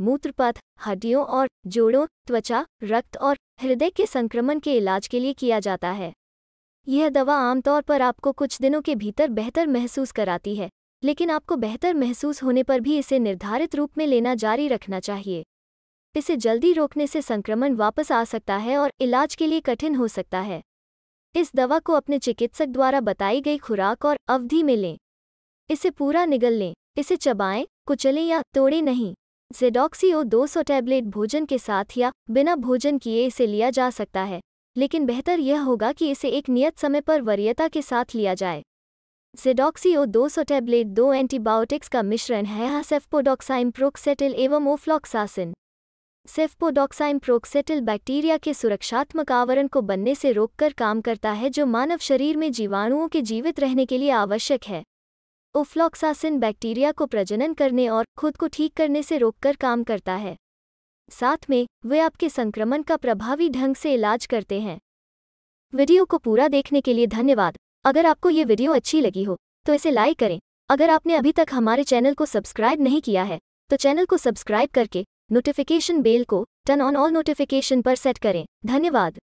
मूत्रपथ, हड्डियों और जोड़ों, त्वचा, रक्त और हृदय के संक्रमण के इलाज के लिए किया जाता है। यह दवा आमतौर पर आपको कुछ दिनों के भीतर बेहतर महसूस कराती है, लेकिन आपको बेहतर महसूस होने पर भी इसे निर्धारित रूप में लेना जारी रखना चाहिए। इसे जल्दी रोकने से संक्रमण वापस आ सकता है और इलाज के लिए कठिन हो सकता है। इस दवा को अपने चिकित्सक द्वारा बताई गई खुराक और अवधि में लें। इसे पूरा निगल लें, इसे चबाएं, कुचलें या तोड़ें नहीं। ज़ेडॉक्सी-O 200 टैबलेट भोजन के साथ या बिना भोजन किए इसे लिया जा सकता है, लेकिन बेहतर यह होगा कि इसे एक नियत समय पर वरीयता के साथ लिया जाए। ज़ेडॉक्सी-O 200 टैबलेट 2 एंटीबायोटिक्स का मिश्रण है, सेफ्पोडॉक्साइम प्रोक्सेटिल एवं ओफ्लॉक्सासिन। सेफ्पोडॉक्साइम प्रोक्सेटिल बैक्टीरिया के सुरक्षात्मक आवरण को बनने से रोककर काम करता है, जो मानव शरीर में जीवाणुओं के जीवित रहने के लिए आवश्यक है। ओफ्लॉक्सासिन बैक्टीरिया को प्रजनन करने और खुद को ठीक करने से रोककर काम करता है। साथ में वे आपके संक्रमण का प्रभावी ढंग से इलाज करते हैं। वीडियो को पूरा देखने के लिए धन्यवाद। अगर आपको ये वीडियो अच्छी लगी हो तो इसे लाइक करें। अगर आपने अभी तक हमारे चैनल को सब्सक्राइब नहीं किया है तो चैनल को सब्सक्राइब करके नोटिफिकेशन बेल को टर्न ऑन ऑल नोटिफिकेशन पर सेट करें। धन्यवाद।